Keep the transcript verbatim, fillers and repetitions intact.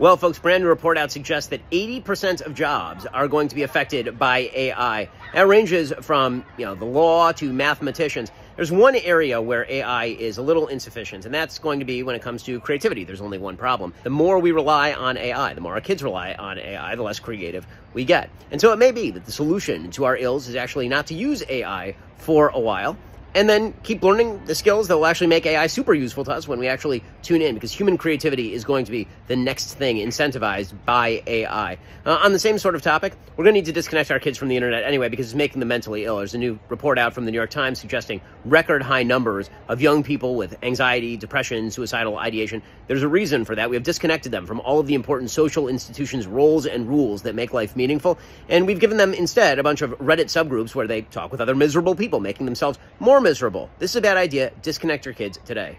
Well, folks, brand new report out suggests that eighty percent of jobs are going to be affected by A I. That ranges from, you know, the law to mathematicians. There's one area where A I is a little insufficient, and that's going to be when it comes to creativity. There's only one problem. The more we rely on A I, the more our kids rely on A I, the less creative we get. And so it may be that the solution to our ills is actually not to use A I for a while, and then keep learning the skills that will actually make A I super useful to us when we actually tune in, because human creativity is going to be the next thing incentivized by A I. Uh, on the same sort of topic, we're going to need to disconnect our kids from the internet anyway, because it's making them mentally ill. There's a new report out from the New York Times suggesting record high numbers of young people with anxiety, depression, suicidal ideation. There's a reason for that. We have disconnected them from all of the important social institutions, roles, and rules that make life meaningful. And we've given them instead a bunch of Reddit subgroups where they talk with other miserable people, making themselves more miserable. This is a bad idea. Disconnect your kids today.